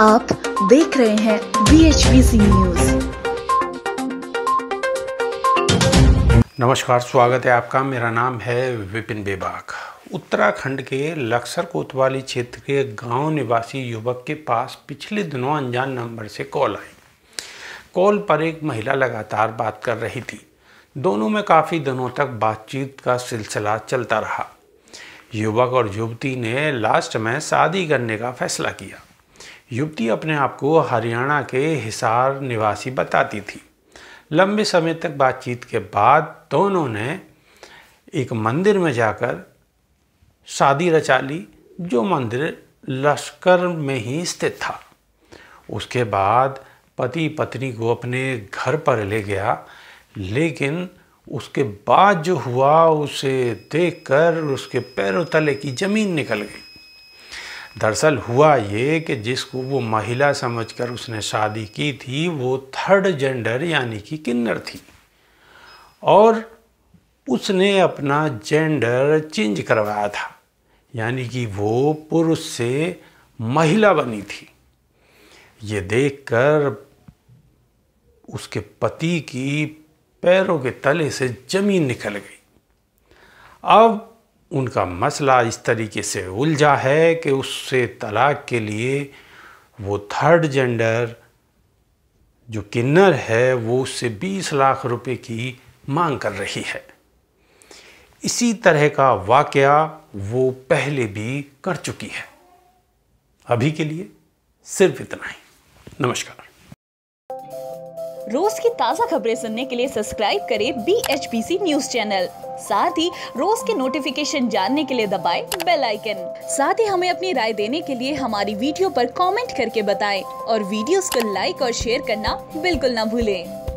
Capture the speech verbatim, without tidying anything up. आप देख रहे हैं B H B C news. नमस्कार, स्वागत है आपका। मेरा नाम है विपिन बेबाक। उत्तराखंड के लक्सर कोतवाली क्षेत्र के गांव निवासी युवक के पास पिछले दिनों अनजान नंबर से कॉल आई। कॉल पर एक महिला लगातार बात कर रही थी। दोनों में काफ़ी दिनों तक बातचीत का सिलसिला चलता रहा। युवक और युवती ने लास्ट में शादी करने का फैसला किया। युवती अपने आप को हरियाणा के हिसार निवासी बताती थी। लंबे समय तक बातचीत के बाद दोनों ने एक मंदिर में जाकर शादी रचा ली, जो मंदिर लक्सर में ही स्थित था। उसके बाद पति पत्नी को अपने घर पर ले गया, लेकिन उसके बाद जो हुआ उसे देखकर उसके पैरों तले की ज़मीन निकल गई। दरअसल हुआ ये कि जिसको वो महिला समझकर उसने शादी की थी, वो थर्ड जेंडर यानी कि किन्नर थी और उसने अपना जेंडर चेंज करवाया था, यानी कि वो पुरुष से महिला बनी थी। ये देखकर उसके पति की पैरों के तले से ज़मीन निकल गई। अब उनका मसला इस तरीके से उलझा है कि उससे तलाक के लिए वो थर्ड जेंडर जो किन्नर है, वो उससे बीस लाख रुपए की मांग कर रही है। इसी तरह का वाकया वो पहले भी कर चुकी है। अभी के लिए सिर्फ इतना ही। नमस्कार। रोज की ताज़ा खबरें सुनने के लिए सब्सक्राइब करें B H B C news channel. साथ ही रोज के नोटिफिकेशन जानने के लिए दबाएं बेल आइकन। साथ ही हमें अपनी राय देने के लिए हमारी वीडियो पर कमेंट करके बताएं और वीडियोस को लाइक और शेयर करना बिल्कुल ना भूलें।